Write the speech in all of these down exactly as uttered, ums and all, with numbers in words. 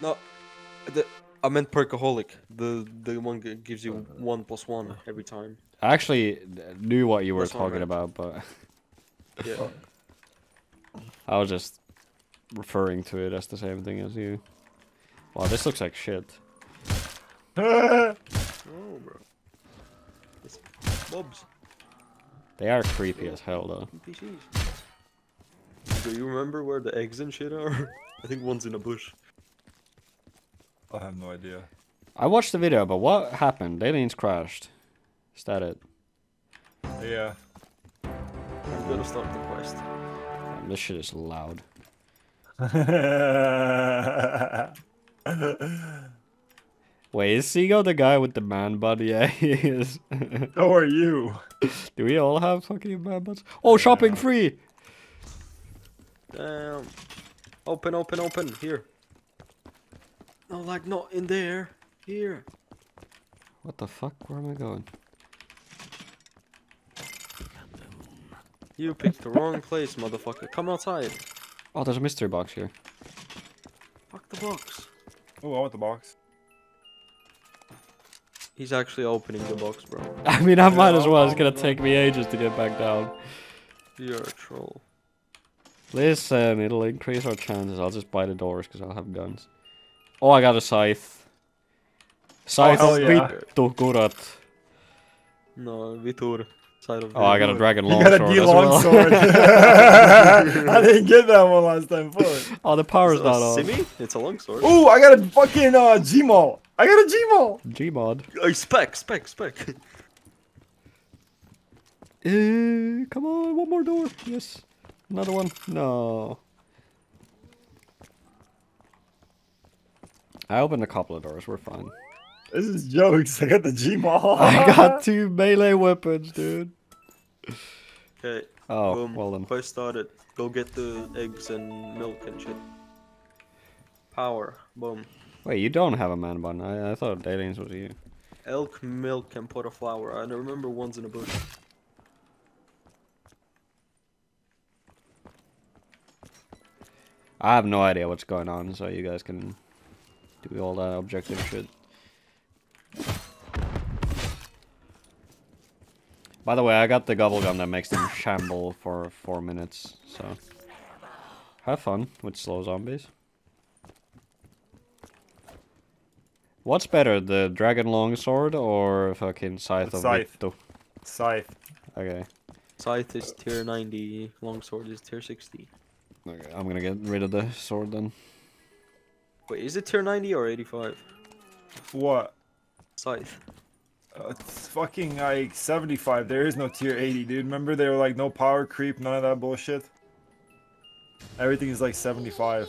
No, the, I meant perkaholic. The the one that gives you one plus one every time. I actually knew what you were That's talking about, but yeah, I was just referring to it as the same thing as you. Wow, this looks like shit. Oh, bro. It's mobs. They are creepy as hell, though. N P Cs. Do you remember where the eggs and shit are? I think one's in a bush. I have no idea. I watched the video, but what happened? Daileens crashed. Is that it? Yeah. I'm gonna start the quest. Damn, this shit is loud. Wait, is Zigo the guy with the man bud? Yeah, he is. How are you? Do we all have fucking man buds? Oh, shopping free! Damn. Open, open, open. Here. No, like, not in there. Here. What the fuck? Where am I going? You picked the wrong place, motherfucker. Come outside. Oh, there's a mystery box here. Fuck the box. Oh, I want the box. He's actually opening the box, bro. I mean, I might as well. It's gonna take me ages to get back down. You're a troll. Listen, it'll increase our chances. I'll just buy the doors because I'll have guns. Oh, I got a scythe. Scythe of Vitogurat. No, Vitor. Oh, I got a Dragon Longsword. You got a D-Longsword. I didn't get that one last time. Oh, the power's not on. Simi? It's a Longsword. Ooh, I got a fucking uh, G-Mod. I got a G-Mod. G-Mod. Uh, spec, spec, spec. uh, come on, one more door. Yes. Another one. No. I opened a couple of doors. We're fine. This is jokes. I got the G-Mod. I got two melee weapons, dude. Okay. Oh, boom. Well then. First started. Go get the eggs and milk and shit. Power. Boom. Wait, you don't have a man bun. I, I thought Daileens was you. Elk, milk, and pot of flour. I don't remember one's in a bush. I have no idea what's going on, so you guys can do all that objective shit. By the way, I got the gobblegum that makes them shamble for four minutes, so have fun with slow zombies. What's better, the Dragon Longsword or fucking Scythe of Victo? Scythe. Okay. Scythe is tier ninety, Longsword is tier sixty. Okay, I'm gonna get rid of the sword then. Wait, is it tier ninety or eighty-five? What? Scythe. Uh, it's fucking like seventy-five. There is no tier eighty, dude. Remember they were like no power creep, none of that bullshit. Everything is like seventy-five.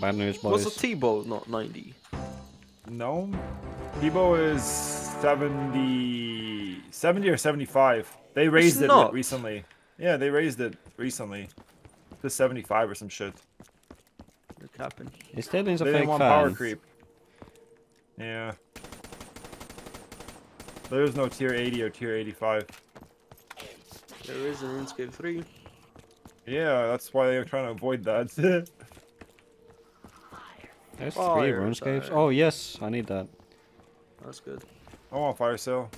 Bad news, boys. Was a T-Bow not ninety? No, T-Bow is seventy, seventy or seventy-five. They raised it recently. Yeah, they raised it recently to seventy-five or some shit. Look happened. It's they didn't want power creep. Yeah. There's no tier eighty or tier eighty-five. There is in Runescape three. Yeah, that's why they're trying to avoid that. There's fire three runescapes. Oh yes, I need that. That's good. I want a fire cell.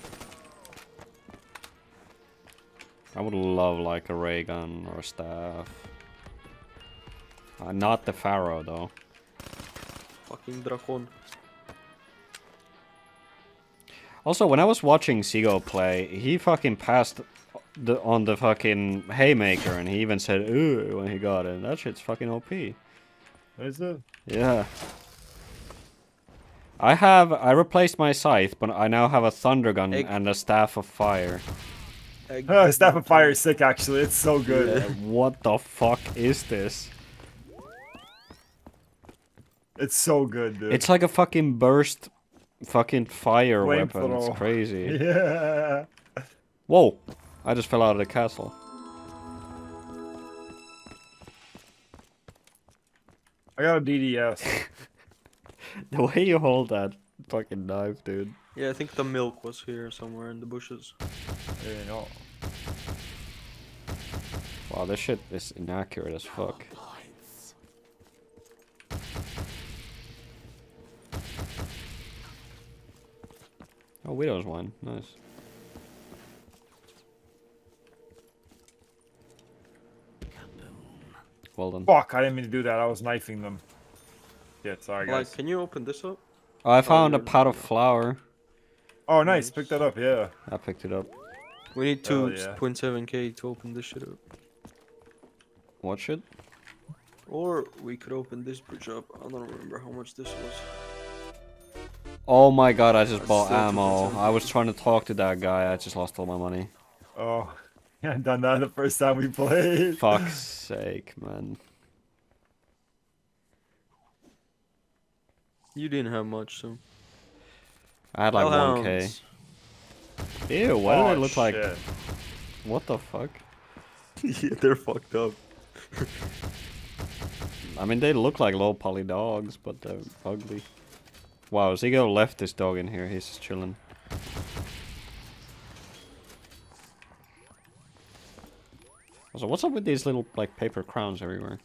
I would love like a ray gun or staff. Uh, not the pharaoh though. Fucking dracon. Also, when I was watching Zigo play, he fucking passed the, on the fucking haymaker, and he even said "ooh" when he got it. That shit's fucking O P. What is that? Yeah. I have I replaced my scythe, but I now have a thunder gun Egg. and a staff of fire. Egg. Oh, staff of fire is sick actually. It's so good. Yeah, what the fuck is this? It's so good, dude. It's like a fucking burst. Fucking fire Flame weapon, throw. It's crazy. Yeah. Whoa, I just fell out of the castle. I got a D D S. The way you hold that fucking knife, dude. Yeah, I think the milk was here somewhere in the bushes. Yeah, no. Wow, this shit is inaccurate as fuck. Oh, Widow's Wine. Nice. Well done. Fuck, I didn't mean to do that. I was knifing them. Yeah, sorry, guys. Like, can you open this up? Oh, I found oh, a pot of flour. Oh, nice. Pick that up, yeah. I picked it up. We need two point seven K yeah. to open this shit up. What shit? Or we could open this bridge up. I don't remember how much this was. Oh my god, I just That's bought ammo. I was trying to talk to that guy. I just lost all my money. Oh, yeah, I done that the first time we played. Fuck's sake, man. You didn't have much, so... I had like one K. Ew, why oh, do they look shit. like... What the fuck? Yeah, they're fucked up. I mean, they look like low poly dogs, but they're ugly. Wow, Zigo left this dog in here. He's just chilling. Also, what's up with these little, like, paper crowns everywhere?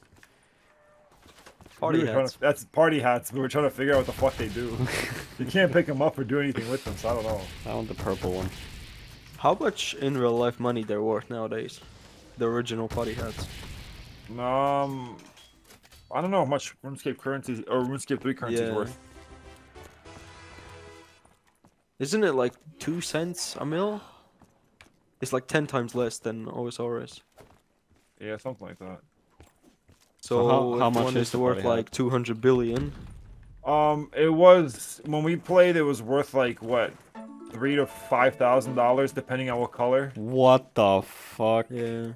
Party we hats. To, that's party hats. We were trying to figure out what the fuck they do. You can't pick them up or do anything with them, so I don't know. I want the purple one. How much in real life money they're worth nowadays? The original party hats. Um, I don't know how much RuneScape currencies or RuneScape three currencies yeah. worth. Isn't it like two cents a mil? It's like ten times less than O S R S. Yeah, something like that. So, so how, how much one is, is worth like two hundred billion? Um, it was when we played. It was worth like what, three to five thousand dollars, depending on what color. What the fuck? Yeah.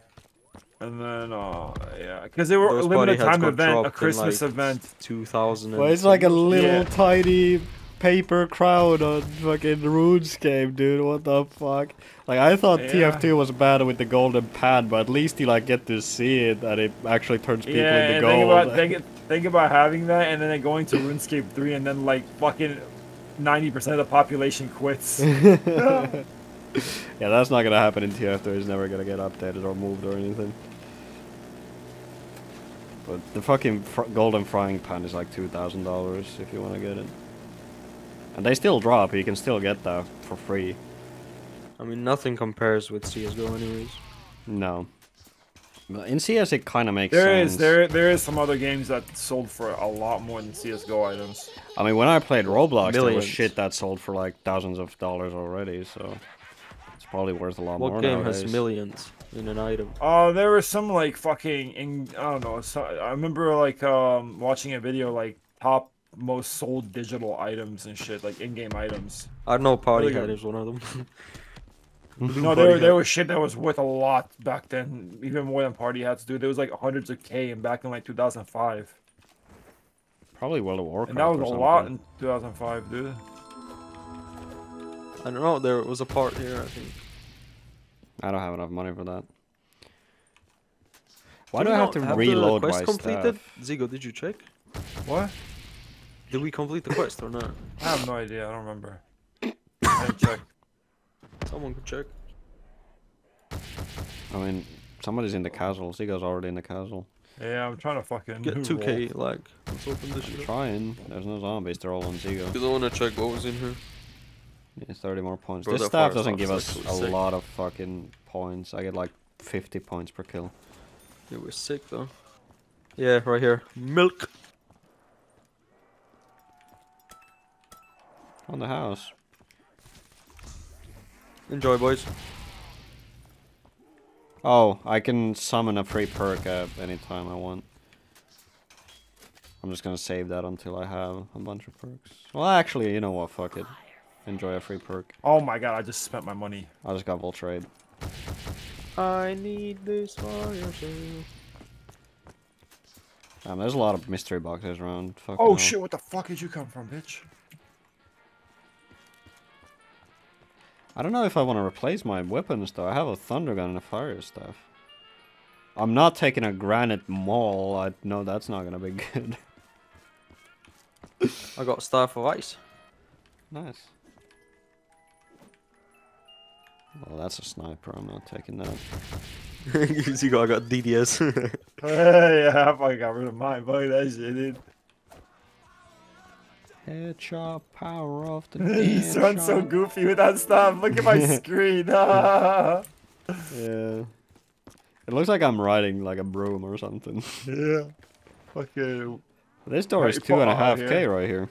And then, uh, yeah, because they were Those a limited time event, a Christmas like event. two thousand. Well, it's like a little yeah. tiny paper crowd on fucking RuneScape, dude. What the fuck? Like, I thought yeah. T F two was bad with the golden pan, but at least you, like, get to see it, and it actually turns people yeah, into gold. Yeah, think about, think, think about having that, and then going to RuneScape three, and then, like, fucking ninety percent of the population quits. Yeah, that's not gonna happen in T F two. It's never gonna get updated or moved or anything. But the fucking fr golden frying pan is, like, two thousand dollars if you want to get it. And they still drop, you can still get that for free. I mean, nothing compares with C S G O anyways. No. But in C S it kind of makes there sense. Is, there is there is some other games that sold for a lot more than C S G O items. I mean, when I played Roblox, Millions. there was shit that sold for like thousands of dollars already, so... It's probably worth a lot what more What game nowadays. has millions in an item? Oh, uh, there was some like fucking... In, I don't know, so, I remember like um, watching a video like top most sold digital items and shit, like in-game items. I know party hat is one of them. No, there, there was shit that was worth a lot back then, even more than party hats, dude. There was like hundreds of K in back in like two thousand five. Probably World of Warcraft. And that was a lot in two thousand five, dude. I don't know, there was a part here, I think. I don't have enough money for that. Why do I have to reload my stuff? Zigo, did you check? What? Did we complete the quest or not? I have no idea, I don't remember. I didn't check. Someone could check. I mean, somebody's in the castle. Zigo's already in the castle. Yeah, I'm trying to fucking... Get two K, roll. like, let's open this shit. I'm trying. There's no zombies, they're all on Zigo. You don't want to check what was in here? Yeah, thirty more points. Bro, this staff doesn't give us a sick. lot of fucking points. I get like fifty points per kill. Yeah, we're sick though. Yeah, right here. Milk! On the house. Enjoy, boys. Oh, I can summon a free perk at any time I want. I'm just gonna save that until I have a bunch of perks. Well, actually, you know what? Fuck it. Enjoy a free perk. Oh my god, I just spent my money. I just got Voltrade. I need this for yourself. Damn, there's a lot of mystery boxes around. Fuck oh no. shit, what the fuck did you come from, bitch? I don't know if I want to replace my weapons though. I have a Thunder Gun and a Fire Staff. I'm not taking a Granite Maul. I know that's not gonna be good. I got Staff of Ice. Nice. Well, that's a sniper. I'm not taking that. You go, I got D D S. Hey, yeah, I fucking got rid of mine. Fuck that shit, dude. Head chop, power off the You sound so goofy with that stuff. Look at my screen. Yeah. It looks like I'm riding like a broom or something. Yeah. Okay. This door is two and a half K right here.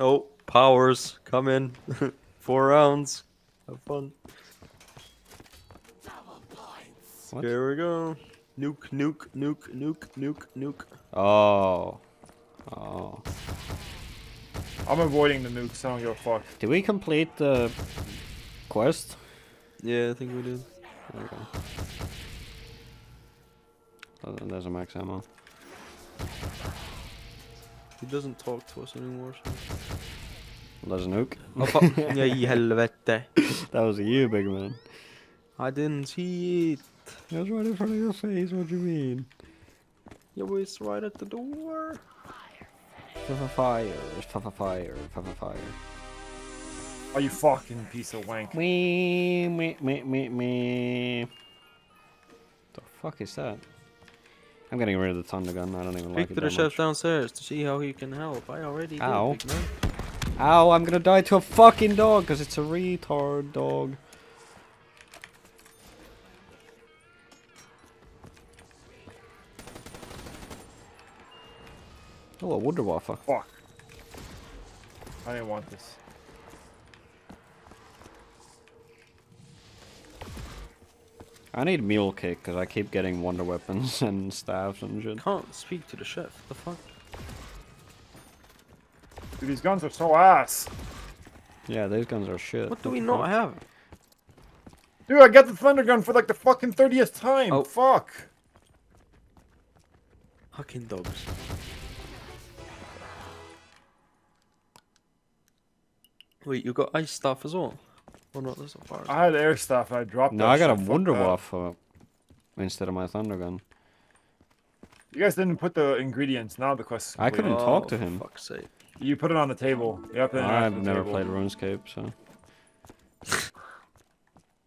Oh, powers, come in. Four rounds. Have fun. What? Here we go. Nuke, nuke, nuke, nuke, nuke, nuke. Oh. Oh. I'm avoiding the nukes, I don't give a fuck. Did we complete the quest? Yeah, I think we did. Okay. Doesn't, doesn't max ammo. He doesn't talk to us anymore, so... There's a nuke. That was you, big man. I didn't see it. It was right in front of your face, what do you mean? It was right at the door. Fire, fire, fire, fire, fire. Are you fucking piece of wank? Me, me, me, me, me. The fuck is that? I'm getting rid of the Thunder Gun, I don't even like it. Speak to the chef downstairs to see how he can help. I already Ow. did, big man. Ow, I'm gonna die to a fucking dog, because it's a retard dog. Oh, a Wunderwaffe. Fuck. I didn't want this. I need Mule Kick, because I keep getting wonder weapons and staffs and shit. Can't speak to the chef, what the fuck? Dude, these guns are so ass! Yeah, these guns are shit. What do we not have? Dude, I got the Thunder Gun for like the fucking thirtieth time! Oh. Fuck! Fucking dogs. Wait, you got ice stuff as well? Well, not this far. I had air stuff. I dropped. No, I got a Wunderwaffe instead of my Thunder Gun. You guys didn't put the ingredients. Now the quest is complete. I couldn't oh, talk to him. Fuck's sake. You put it on the table. You have to interact I've with the never table. played RuneScape, so.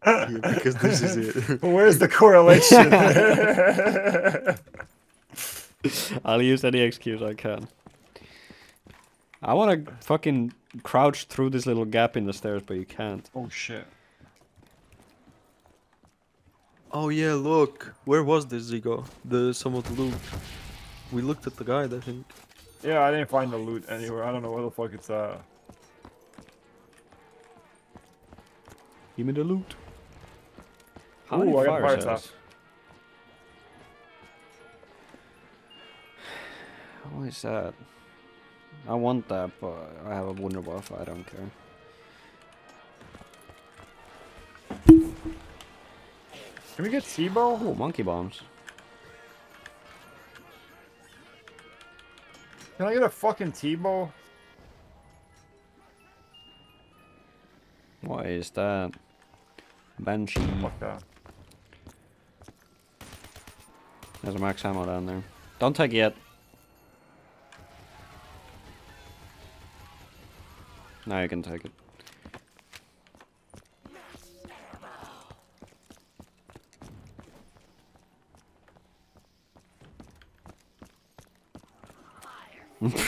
Yeah, because this is it. Where's the correlation? I'll use any excuse I can. I want to fucking crouch through this little gap in the stairs, but you can't. Oh shit. Oh yeah, look. Where was this, Zigo? The some of the loot. We looked at the guide, I think. Yeah, I didn't find the loot anywhere. I don't know where the fuck it's at. Give me the loot. How Ooh, I got fire stuff. What is that? I want that, but I have a Wunderwaffe, I don't care. Can we get T-Bow? Oh, Monkey Bombs. Can I get a fucking T-Bow? What is that? Banshee. Fuck that. There's a max ammo down there. Don't take it yet. Now you can take it.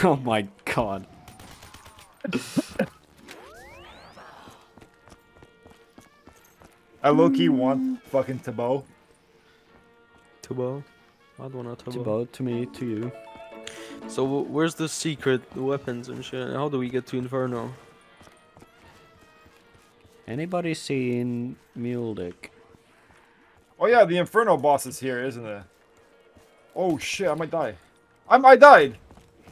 Oh my god. I low-key want fucking T-Bow. T-Bow? I don't want a T-Bow. T-Bow to me, to you. So where's the secret weapons and shit? How do we get to Inferno? Anybody seen Mule Dick? Oh yeah, the Inferno boss is here, isn't it? Oh shit, I might die. I I died.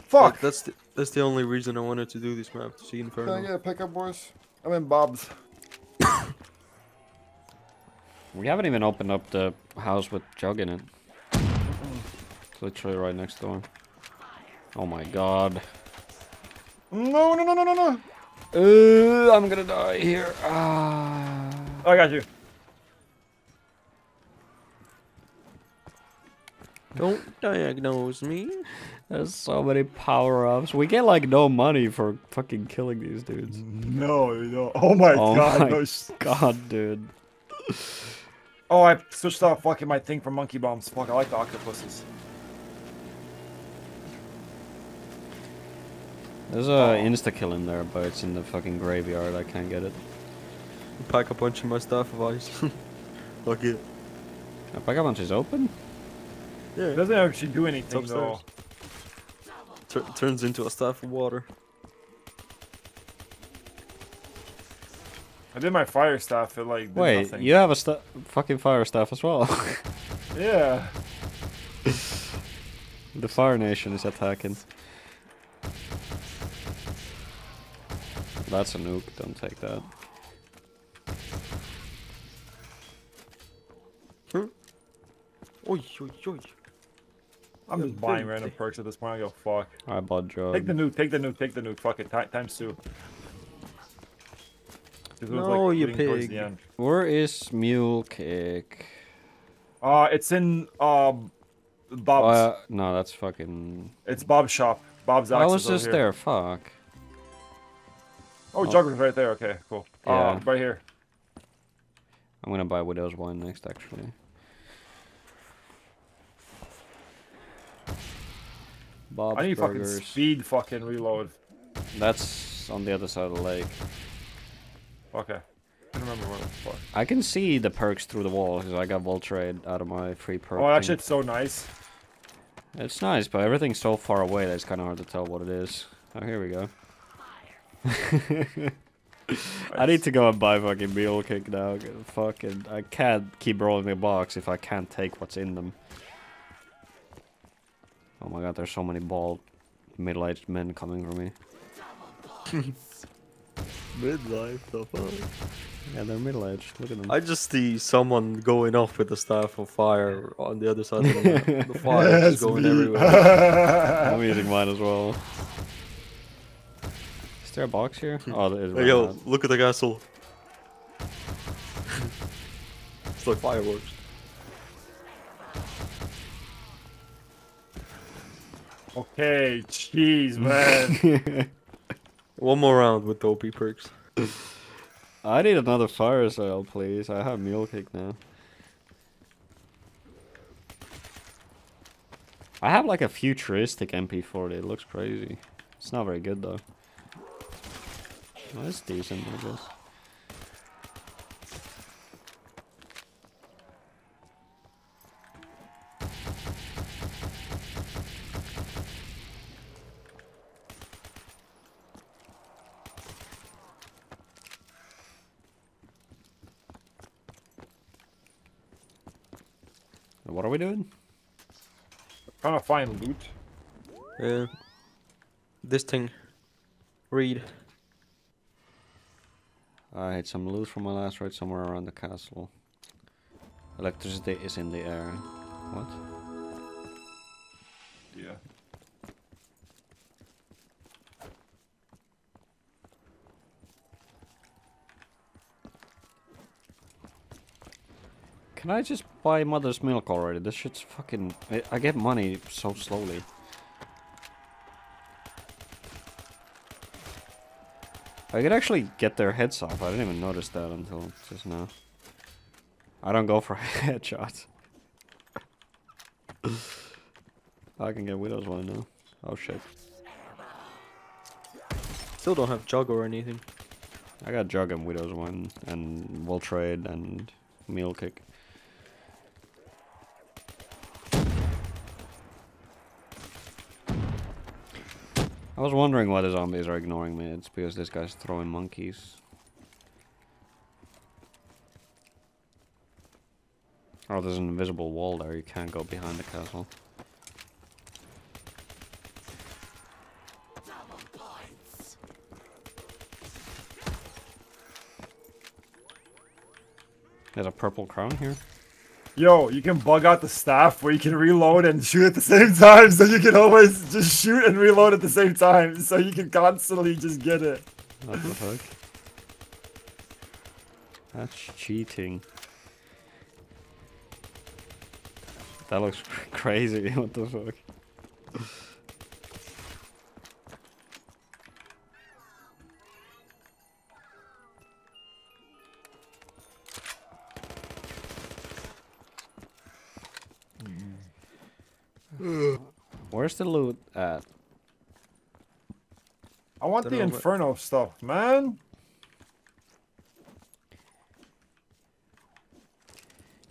Fuck. That, that's the, that's the only reason I wanted to do this map, to see Inferno. Can I get a pickup, boys? I'm in Bob's. We haven't even opened up the house with Jug in it. It's literally right next door. Oh my god. No, no, no, no, no, no. Uh, I'm gonna die here. Ah. Oh, I got you. Don't diagnose me. There's so many power-ups. We get like no money for fucking killing these dudes. No, no. Oh my oh god. My no. God, dude. Oh, I switched off fucking my thing for monkey bombs. Fuck, I like the octopuses. There's a oh. insta-kill in there, but it's in the fucking graveyard. I can't get it. Pack-a-punch in my Staff of Ice. Fuck it. The pack-a-punch is open? Yeah. It doesn't actually do anything though. Tur turns into a staff of water. I did my fire staff, it like did Wait, nothing. You have a sta fucking fire staff as well. Yeah. The Fire Nation is attacking. That's a nuke, don't take that. Hmm. Oy, oy, oy. I'm just Dude, buying random perks at this point. I go fuck. I bought drugs. Take the nuke. Take the nuke. Take the nuke. Fuck it. T times two. No, like, you pig. Where is Mule Kick? Uh, it's in um, Bob's. Uh, no, that's fucking. It's Bob's shop. Bob's. I was just there. Fuck. Oh, oh. Jugger's right there. Okay, cool. Yeah. Uh, right here. I'm gonna buy Widow's Wine next, actually. Bob's I need burgers. Fucking speed fucking reload. That's on the other side of the lake. Okay. I don't remember where the fuck. I can see the perks through the wall because I got Voltrade out of my free perk. Oh, that shit's so nice. It's nice, but everything's so far away that it's kind of hard to tell what it is. Oh, here we go. I need to go and buy fucking Mule Kick now. Fucking, I can't keep rolling the box if I can't take what's in them. Oh my god, there's so many bald, middle-aged men coming for me. Midlife, the fuck? Yeah, they're middle-aged, look at them. I just see someone going off with the Staff of Fire on the other side of the, the fire. Yes, is going me. Everywhere. I'm using mine as well. Is there a box here? Oh, there is. Hey, yo, out. Look at the castle. It's like fireworks. Okay, jeez, man. One more round with the O P perks. I need another fire sale, please. I have Mule Kick now. I have like a futuristic M P forty. It looks crazy. It's not very good though. Well, it's decent, I guess. What are we doing? Trying to find loot. Yeah. This thing. Read. I had some loot from my last raid somewhere around the castle. Electricity is in the air. What? Yeah. Can I just buy mother's milk already? This shit's fucking... I get money so slowly. I could actually get their heads off. I didn't even notice that until just now. I don't go for headshots. I can get Widow's Wine now. Oh shit. Still don't have Jug or anything. I got Jug and Widow's Wine and Voltrade and Mule Kick. I was wondering why the zombies are ignoring me. It's because this guy's throwing monkeys. Oh, there's an invisible wall there. You can't go behind the castle. There's a purple crown here. Yo, you can bug out the staff where you can reload and shoot at the same time, so you can always just shoot and reload at the same time, so you can constantly just get it. What the fuck? That's cheating. That looks crazy. What the fuck? Where's the loot at? I want the Inferno stuff, man.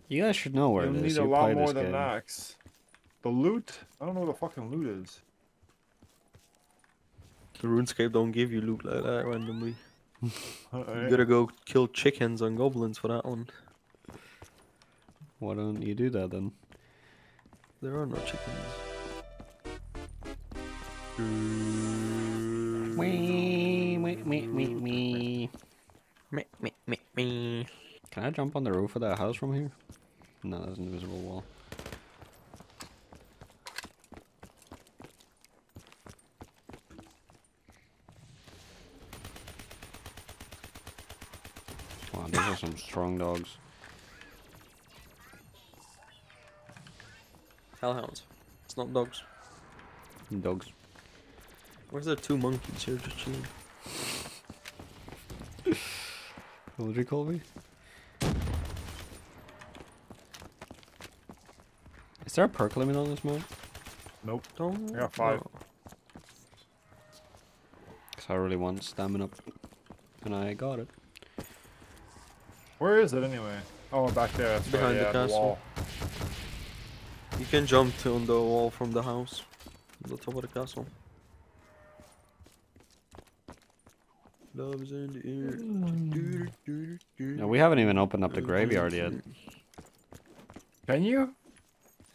You guys should know where it is. You need a lot more than an axe. The loot? I don't know where the fucking loot is. The RuneScape don't give you loot like that randomly. Right. You gotta go kill chickens and goblins for that one. Why don't you do that then? There are no chickens. Wee, wee, wee, wee, wee. Meh, meh, meh, meh. Can I jump on the roof of that house from here? No, that's an invisible wall. Wow, these are some strong dogs. Hellhounds. It's not dogs. Dogs. Where's there two monkeys here just chilling? What did you call me? Is there a perk limit on this mod? Nope. Oh, I got five. Because I really want stamina. And I got it. Where is it anyway? Oh, back there. That's behind right, the yeah, castle. The wall. You can jump to on the wall from the house. The top of the castle. Love's in the air. No, we haven't even opened up the graveyard yet. Can you?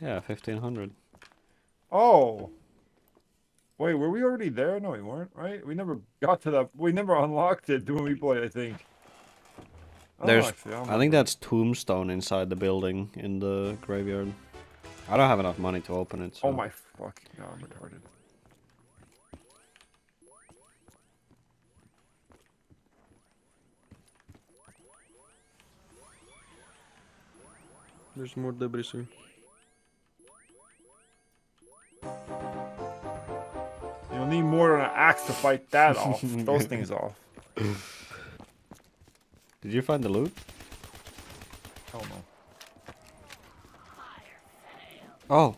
Yeah, fifteen hundred. Oh! Wait, were we already there? No, we weren't, right? We never got to that. We never unlocked it when we played, I think. I There's, actually, I, I think that's Tombstone inside the building in the graveyard. I don't have enough money to open it, so... Oh my fucking god, I'm retarded. There's more debris here. You'll need more than an axe to fight that off. Those things off. Did you find the loot? Hell no. Oh.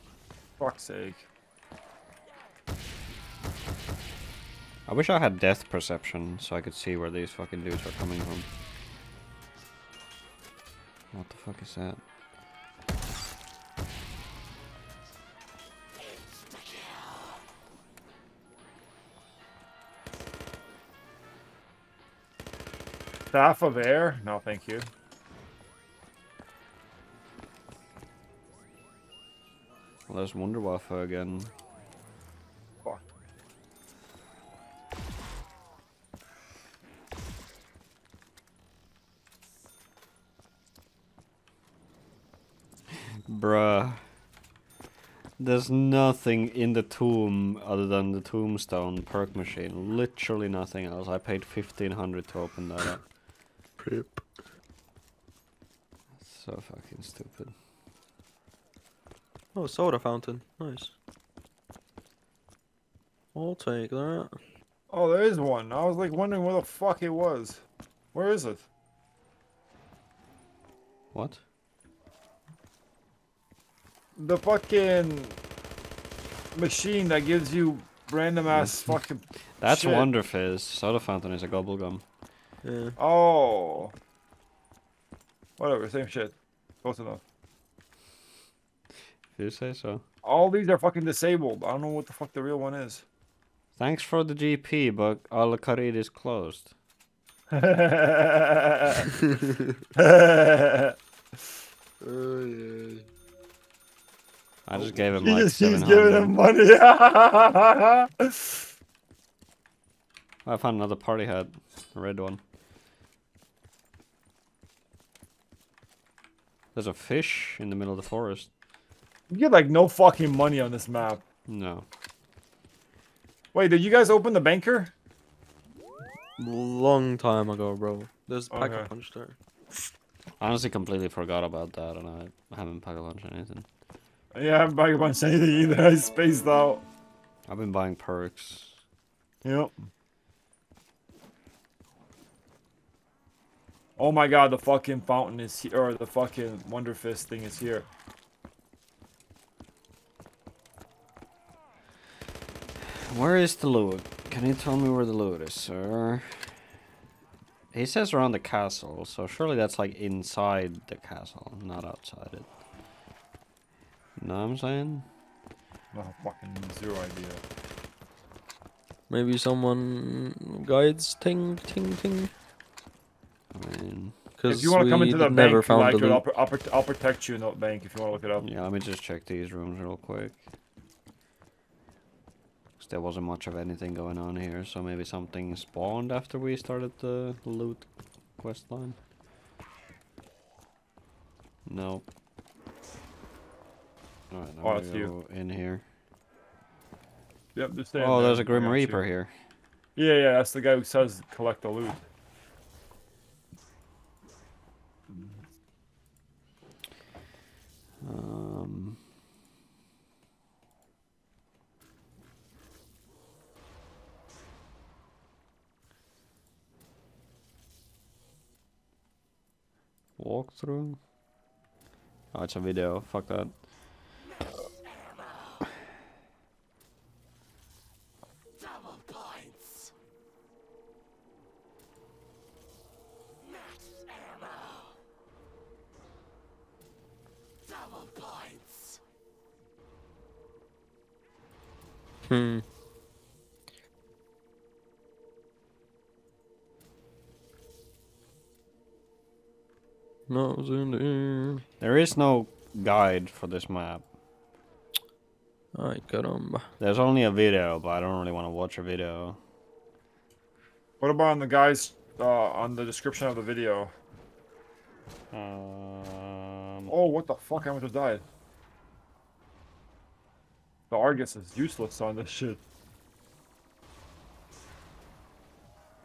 Fuck's sake. I wish I had depth perception so I could see where these fucking dudes are coming from. What the fuck is that? Staff of Air? No, thank you. Well, there's Wunderwaffe again. Fuck. Bruh. There's nothing in the tomb other than the tombstone perk machine. Literally nothing else. I paid fifteen hundred to open that up. Yep. So fucking stupid. Oh, soda fountain. Nice. I'll take that. Oh, there is one. I was like wondering where the fuck it was. Where is it? What? The fucking machine that gives you random ass fucking. That's shit. Wonder Fizz. Soda fountain is a gobblegum. Yeah. Oh, whatever, same shit. Close enough. If you say so. All these are fucking disabled. I don't know what the fuck the real one is. Thanks for the G P, but Al Qarid is closed. Oh, yeah. I just gave him he like just keeps giving him money. I found another party hat, a red one. There's a fish in the middle of the forest. You get like no fucking money on this map. No. Wait, did you guys open the banker? Long time ago, bro. There's okay. Pack-a-punch there. I honestly completely forgot about that and I haven't pack-a-punch anything. Yeah, I haven't buying a bunch of anything either. I spaced out. I've been buying perks. Yep. Oh my god, the fucking fountain is here, or the fucking Wonder Fizz thing is here. Where is the loot? Can you tell me where the loot is, sir? He says around the castle, so surely that's like inside the castle, not outside it. Know what I'm saying? I have fucking zero idea. Maybe someone guides ting ting ting. I mean, if you want to come into the bank, found like, the I'll, I'll, I'll protect you in that bank if you want to look it up. Yeah, let me just check these rooms real quick. Cause there wasn't much of anything going on here, so maybe something spawned after we started the loot quest line. Nope. Alright, now oh, we go in here. Yep, just stay oh, there. There's a Grim Reaper you. Here. Yeah, yeah, that's the guy who says collect the loot. Um. Walkthrough? Oh, it's a video. Fuck that. Hmm. Nose in the air. There is no guide for this map. I caramba. There's only a video, but I don't really want to watch a video. What about on the guys uh, on the description of the video? Um. Oh, what the fuck! I almost just died. The Argus is useless on this shit.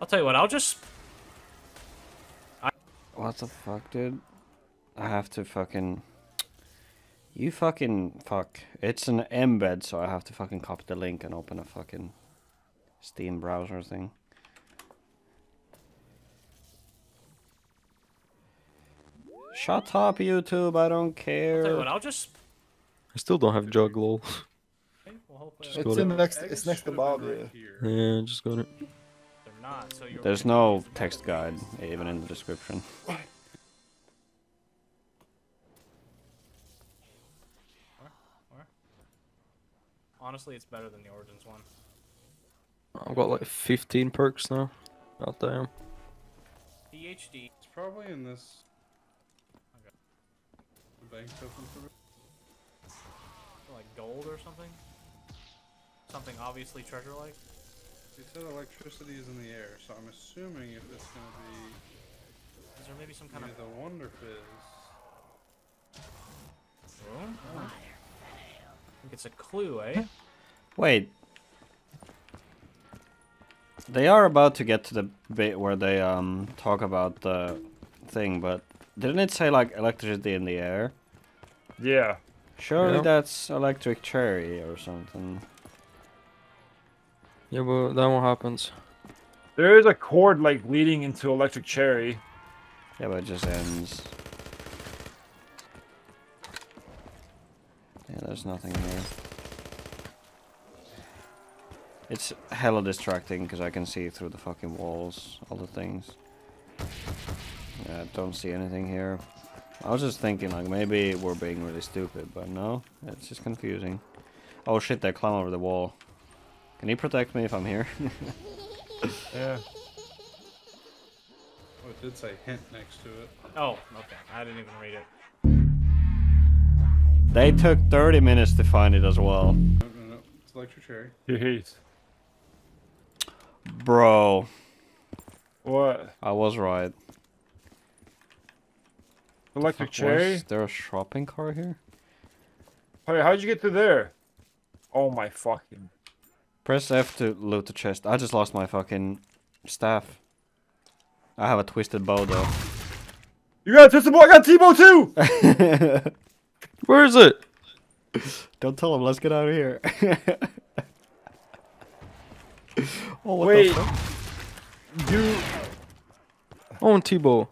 I'll tell you what, I'll just... I... What the fuck, dude? I have to fucking... You fucking... Fuck. It's an embed, so I have to fucking copy the link and open a fucking... Steam browser thing. Shut up, YouTube, I don't care. I'll tell you what, I'll just... I still don't have jug, lol. Just it's in the next. It's next to Bob. Yeah. yeah, just got it. Not, so There's no text guide even in the description. What? Honestly, it's better than the Origins one. I've got like fifteen perks now. Out there. P H D. It's probably in this. Okay. The bank's open for like gold or something. Something obviously treasure-like. They said electricity is in the air, so I'm assuming if it's gonna be... Is there maybe some kind of... the Wonder Fizz. Oh, oh. I think it's a clue, eh? Wait. They are about to get to the bit where they um talk about the thing, but didn't it say like electricity in the air? Yeah. Surely yeah. That's Electric Cherry or something. Yeah, but that one happens. There is a cord like leading into Electric Cherry. Yeah, but it just ends. Yeah, there's nothing here. It's hella distracting because I can see through the fucking walls, all the things. Yeah, I don't see anything here. I was just thinking like maybe we're being really stupid, but no, it's just confusing. Oh shit, they climb over the wall. Can you protect me if I'm here? Yeah. Oh, it did say hint next to it. Oh, okay. I didn't even read it. They took thirty minutes to find it as well. No, no, no. It's Electric Cherry. Jeez. Bro. What? I was right. Electric Cherry? Is there a shopping car here? Hey, how'd you get through there? Oh my fucking... Press F to loot the chest. I just lost my fucking staff. I have a Twisted Bow though. You got a Twisted Bow? I got T-Bow too! Where is it? Don't tell him. Let's get out of here. Oh, what wait. The fuck? You. Oh, and T-Bow.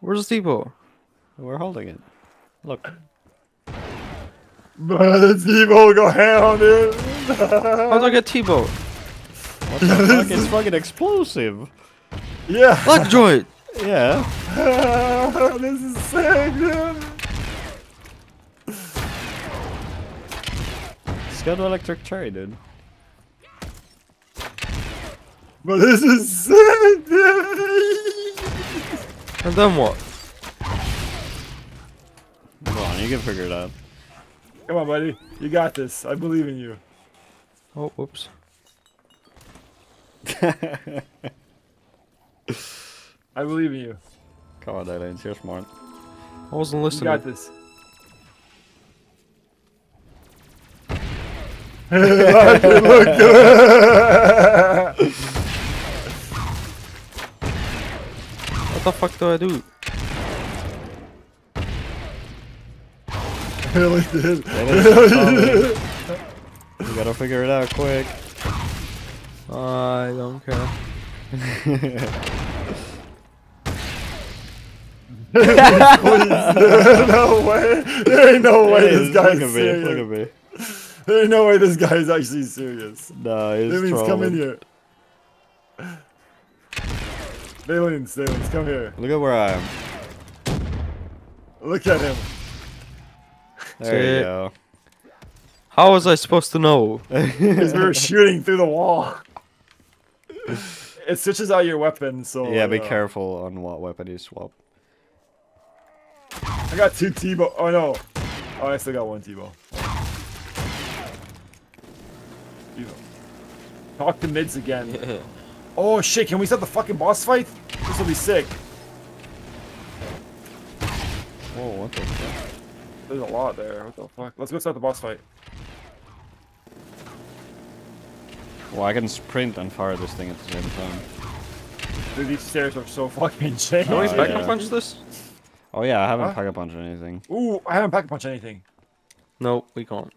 Where's T-Bow? We're holding it. Look. Bro, the T-Bow go ham on it. How'd I get T-Bow? What the fuck? It's fucking explosive. Yeah. Black joint. Yeah. Uh, this is sick, dude. Let's go to Electric Cherry, dude. But this is sick, dude. And then what? Come on, you can figure it out. Come on, buddy. You got this. I believe in you. Oh, whoops. I believe in you. Come on, Daileens, you're smart. I wasn't listening. You got this. Look, look, what the fuck do I do? Really did. You gotta figure it out quick. I don't care. Please, no way! There ain't no way hey, this guy's serious. Look at me, look at me. There ain't no way this guy is actually serious. Nah, he's trolling. Daileens, come in here. Daileens, Daileens, come here. Look at where I am. Look at him. There you go. How was I supposed to know? Because we were shooting through the wall. It switches out your weapon, so... Yeah, be uh, careful on what weapon you swap. I got two T-Bow. Oh no. Oh, I still got one T-Bow. Talk to mids again. Yeah. Oh shit, can we start the fucking boss fight? This will be sick. Whoa, what the fuck? There's a lot there. What the fuck? Let's go start the boss fight. Well, I can sprint and fire this thing at the same time. Dude, these stairs are so fucking changed. Can we pack-a-punch this? Oh yeah, I haven't huh? pack-a-punch anything. Ooh, I haven't pack-a-punch anything. No, we can't.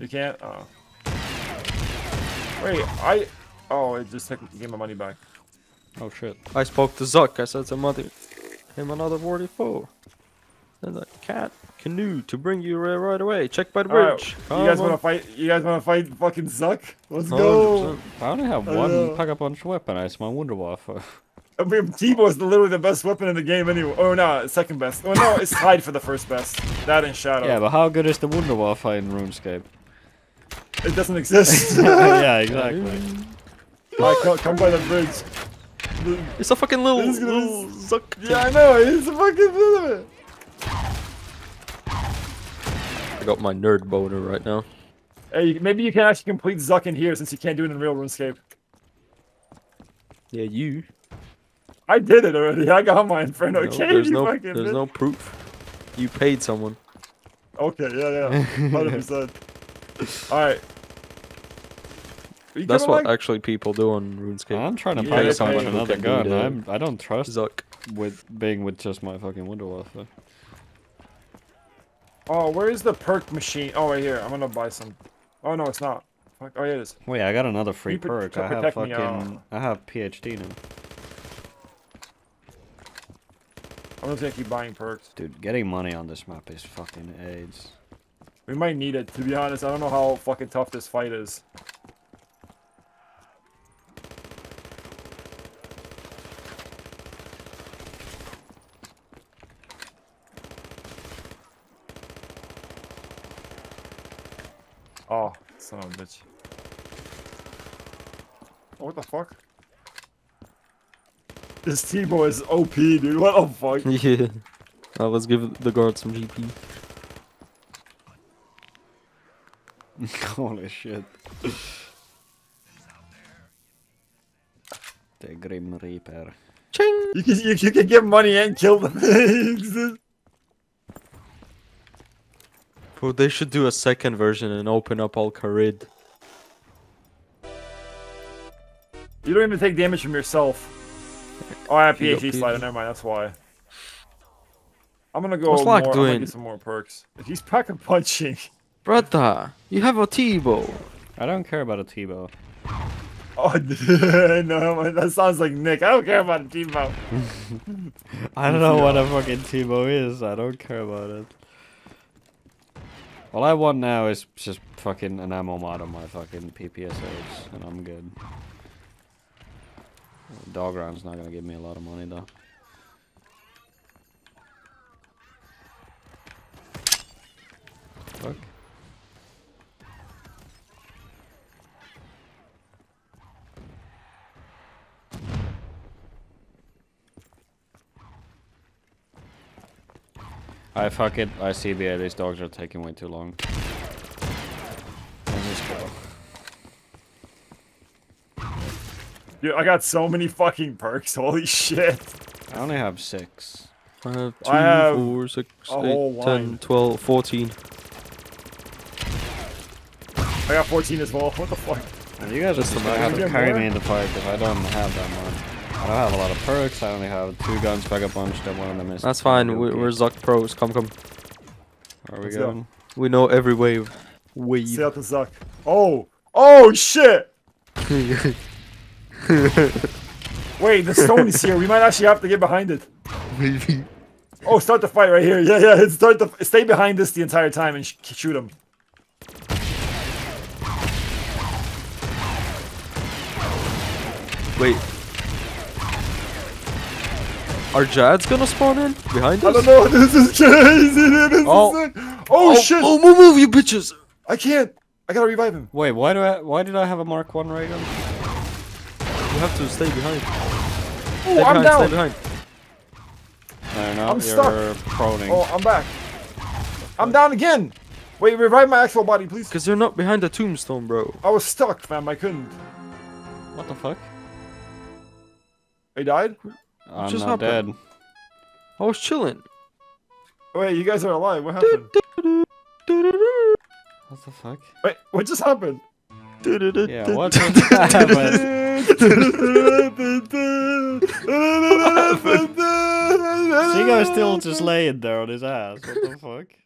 You can't? Oh. Wait, I... Oh, it just technically gave my money back. Oh shit. I spoke to Zuk, I said to mother... Him another forty-four. There's a cat canoe to bring you right away. Check by the bridge. Right. You guys wanna fight? You guys wanna fight fucking Zuk? Let's no, go! I only have I one pack-a-punch weapon, it's my Wunderwaffe. I mean, T-Bow is literally the best weapon in the game anyway. Oh no, second best. Oh no, it's tied for the first best. That and Shadow. Yeah, but how good is the Wunderwaffe in Runescape? It doesn't exist. Yeah, exactly. Right, come by the bridge. It's a fucking little, gonna... little Zuk. Yeah, I know, it's a fucking little. I got my nerd boner right now. Hey, maybe you can actually complete Zuk in here since you can't do it in real Runescape. Yeah, you. I did it already. I got my Inferno no, cave. There's, you no, fucking there's no proof. You paid someone. Okay, yeah, yeah. one hundred percent. Alright. That's what like... actually people do on RuneScape. I'm trying to yeah, pay someone another gun. I'm, I don't trust Zuk with being with just my fucking Wunderwaffe. Oh, where is the perk machine? Oh, right here. I'm gonna buy some. Oh, no, it's not. Fuck. Oh, yeah, it is. Wait, I got another free you perk. I have fucking... Out. I have P H D now. I'm just gonna keep buying perks. Dude, getting money on this map is fucking AIDS. We might need it, to be honest. I don't know how fucking tough this fight is. Oh, son of a bitch. Oh, what the fuck? This T-Bow is O P, dude. What the fuck? Yeah. Right, let's give the guard some G P. Holy shit. The Grim Reaper. Ching! You can, you, you can get money and kill them. Bro, they should do a second version and open up Al-Qarid. You don't even take damage from yourself. Oh, I have P H D slider, never mind, that's why. I'm gonna go. What's more, like doing? I'm get some more perks. He's pack-a-punching. Brother, you have a T-Bow. I don't care about a T-Bow. Oh, no, that sounds like Nick. I don't care about a T-Bow. I don't know no. what a fucking T-Bow is. I don't care about it. All I want now is just fucking an ammo mod on my fucking P P S H, and I'm good. Dog round's not gonna give me a lot of money though. Fuck. I fuck it, I C B A, these dogs are taking way too long. Dude, I got so many fucking perks, holy shit. I only have six. I have two, I have four, six, eight, ten, twelve, fourteen. I got fourteen as well, what the fuck? You guys are just gonna have to carry more? me in the fight if I don't have that much. I don't have a lot of perks, I only have two guns, pack-a-punch, then one of them is... That's fine, we're, we're Zuk pros, come, come. Where are we going? We know every wave. Wave. See out the Zuk. Oh! Oh, shit! Wait, the stone is here, we might actually have to get behind it. Maybe. Oh, start the fight right here, yeah, yeah, start the... Stay behind this the entire time and sh shoot him. Wait. Are Jads gonna spawn in behind us? I don't know. This is crazy. This oh. is oh, oh shit! Oh, move, move, you bitches! I can't. I gotta revive him. Wait, why do I? Why did I have a Mark One Ray Gun? You have to stay behind. Oh, I'm behind, down. Stay behind. No, no, I'm stuck. You're proning. Oh, I'm back. I'm down again. Wait, revive my actual body, please. Because you're not behind the tombstone, bro. I was stuck, fam. I couldn't. What the fuck? I died. I'm just not happened? dead. I was chilling. Wait, you guys are alive. What happened? What the fuck? Wait, what just happened? Yeah, what just happened? Zigo is still just laying there on his ass. What the fuck?